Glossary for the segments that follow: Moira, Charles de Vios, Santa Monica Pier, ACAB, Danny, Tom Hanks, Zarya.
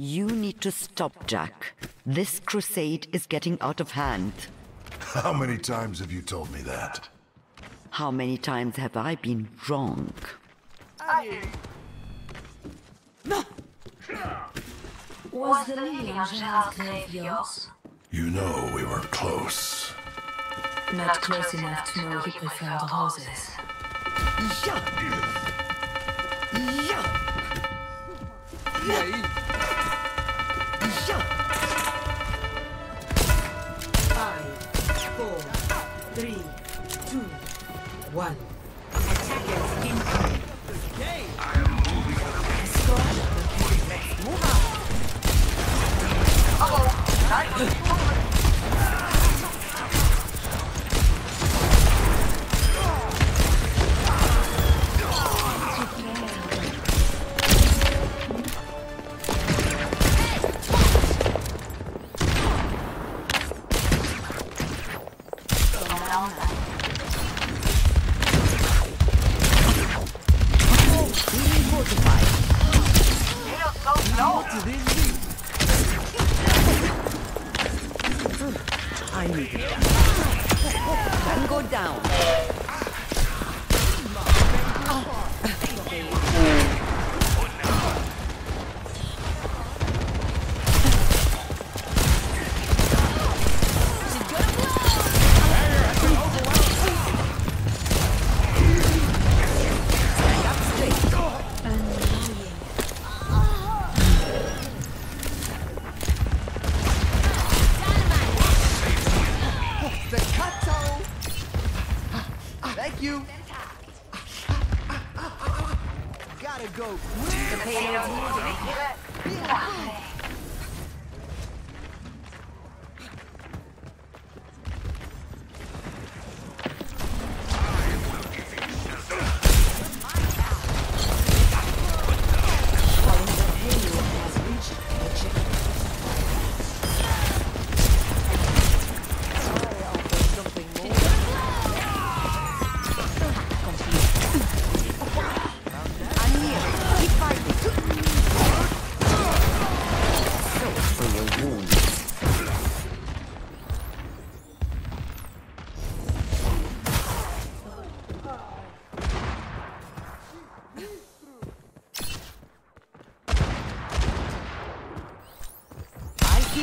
You need to stop Jack. This crusade is getting out of hand. How many times have you told me that? How many times have I been wrong? Was the meaning of Charles de Vios? You know we were close. Not close enough to know he preferred horses. One. Attackers incoming. I am moving on. Move up. I need it. Don't go down. You gotta go. The pain of losing.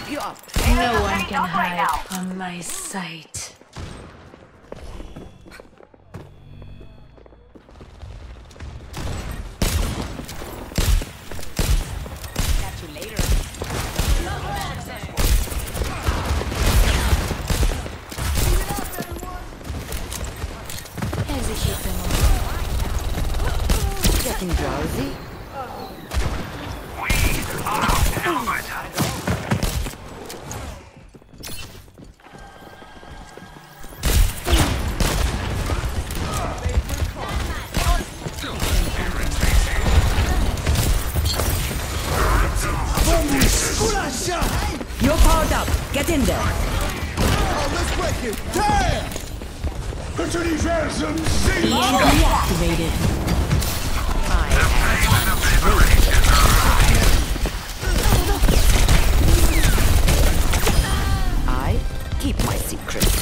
You up. No one can hide from my sight. Catch you later. Hesitate them all. Getting drowsy? We are out. You're powered up. Get in there. Oh, let's break it. Damn! Continue ransom. Being deactivated. I keep my secrets.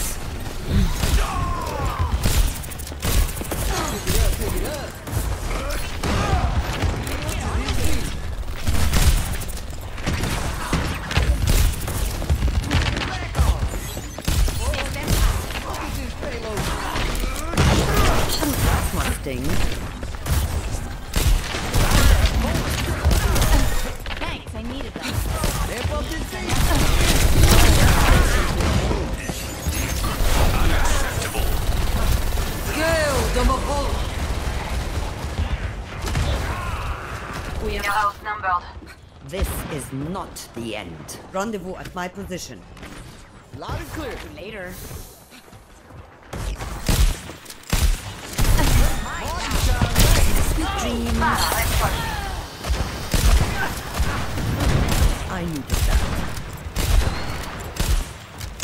Thanks, I needed that. We are outnumbered. This is not the end. Rendezvous at my position. Loud and clear. Later. I needed that.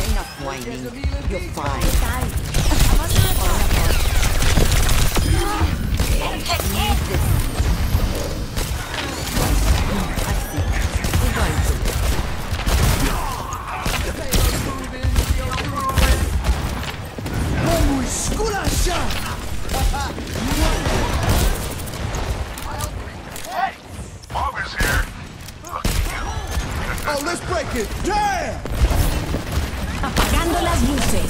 Enough whining. You're fine. I see. it! Yeah! Apagando las luces.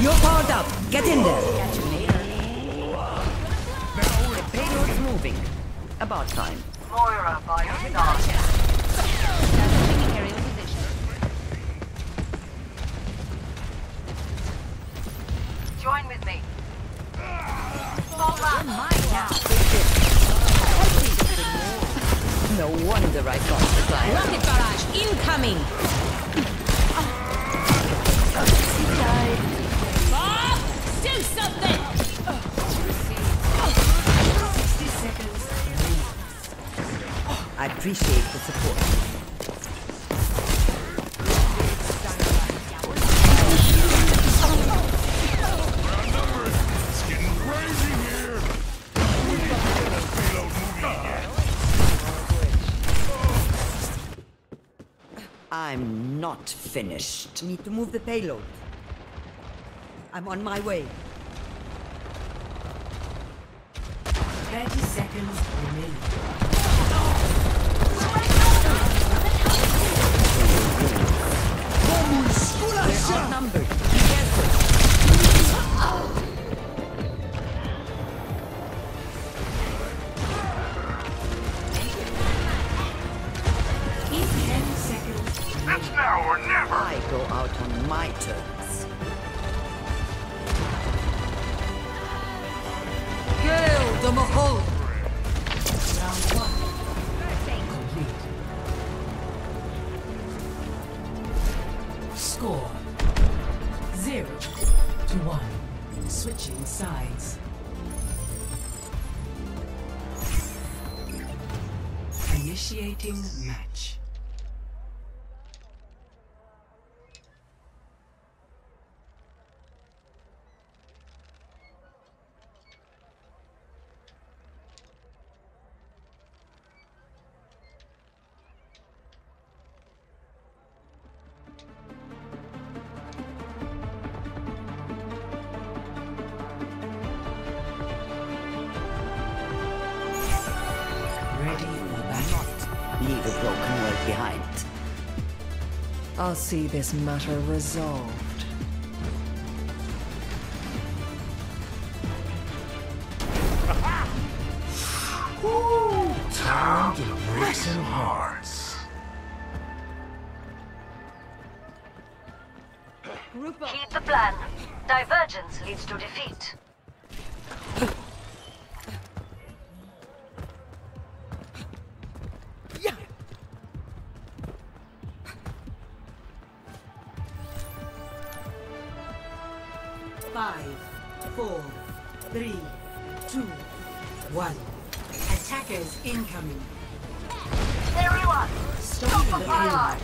You're powered up. Get in there. The payload's moving. About time. Moira, by your side. Join with me. Fall back. No wonder I got the guy. Rocket barrage incoming. Bob, do something. 60 seconds. I appreciate the support. I'm not finished. Need to move the payload. I'm on my way. 30 seconds remaining. We're outnumbered. Be careful. Go out on my terms. Kill the Mahal. Round one. Complete. Score 0-1. Switching sides. Initiating match. Leave a broken world behind. I'll see this matter resolved. Ooh, time to break some hearts. Heed the plan. Divergence leads to defeat. Incoming. Everyone, stop the fire!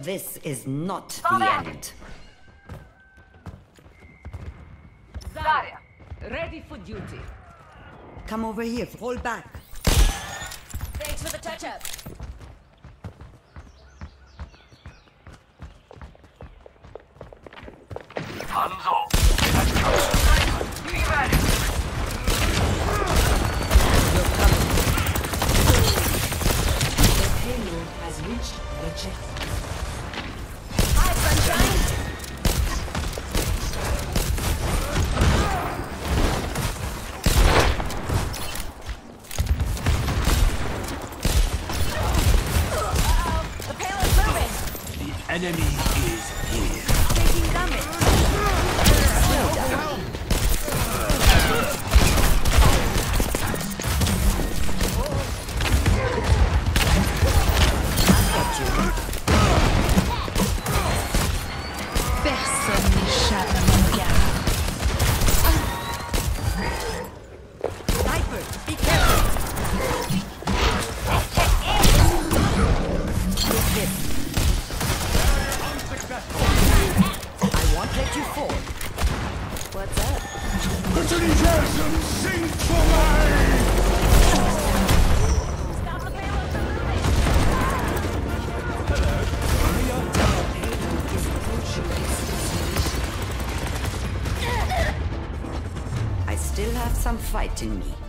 This is not the end. Zarya, ready for duty. Come over here, fall back. Thanks for the touch-up. Hands off. Be ready. You're coming. The payload has reached the checkpoint. Enemy is here. Taking damage. Slow down. I've got you. Personne n'échappe à mon regard. Still have some fight in me.